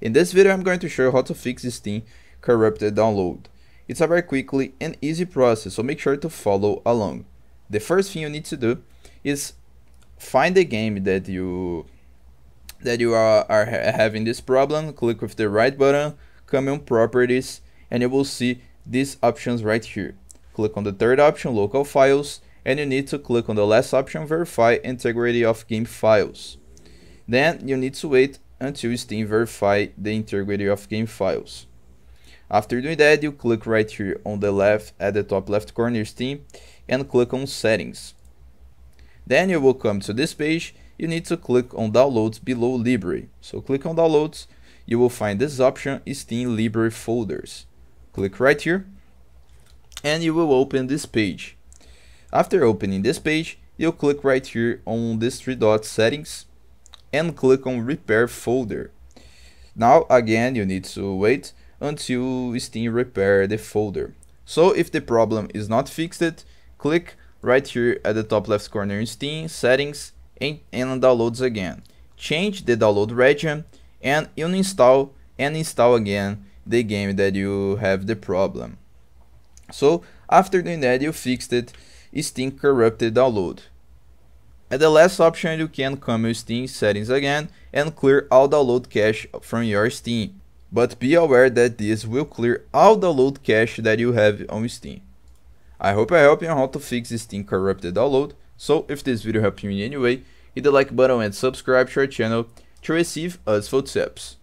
In this video I'm going to show you how to fix Steam corrupted download. It's a very quickly and easy process, so make sure to follow along. The first thing you need to do is find the game that you are having this problem. Click with the right button, come on properties, and you will see these options right here. Click on the third option, local files, and you need to click on the last option, verify integrity of game files. Then you need to wait until Steam verify the integrity of game files. After doing that, you click right here on the left at the top left corner Steam and click on settings. Then you will come to this page. You need to click on downloads below Libre. So click on downloads, you will find this option Steam Libre folders. Click right here and you will open this page. After opening this page, you click right here on this three dot settings and click on repair folder. Now again you need to wait until Steam repair the folder. So if the problem is not fixed, click right here at the top left corner in Steam settings and downloads again. Change the download region and uninstall and install again the game that you have the problem. So after doing that, you fixed it Steam corrupted download. At the last option, you can come to Steam settings again and clear all download cache from your Steam. But be aware that this will clear all download cache that you have on Steam. I hope I helped you on how to fix Steam corrupted download. So if this video helped you in any way, hit the like button and subscribe to our channel to receive useful tips.